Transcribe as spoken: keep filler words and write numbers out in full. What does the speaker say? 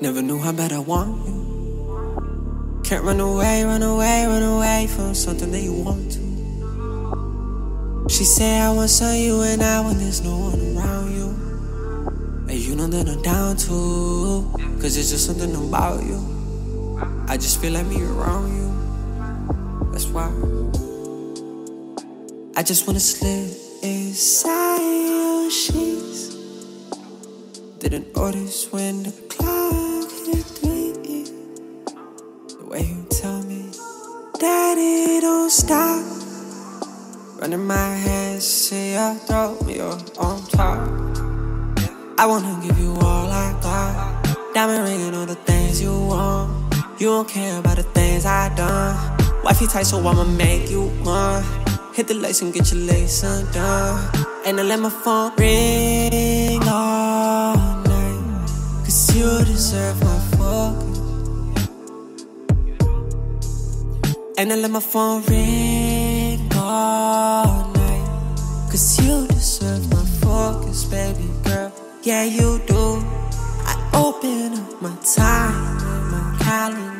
Never knew how bad I want you. Can't run away, run away, run away from something that you want to. She said I want some you and I when there's no one around you. And you know that I'm down to, cause it's just something about you. I just feel like me around you. That's why I just wanna slip inside your sheets. Didn't notice when the clouds the way you tell me that it don't stop. Running my hands to your throat, you're on top. I wanna give you all I got. Diamond ring and all the things you want. You don't care about the things I done. Wifey tight so I'ma make you one. Hit the lights and get your lace undone. And I let my phone ring all night, cause you deserve my focus. And I let my phone ring all night, cause you deserve my focus, baby girl. Yeah, you do. I open up my time and my calendar.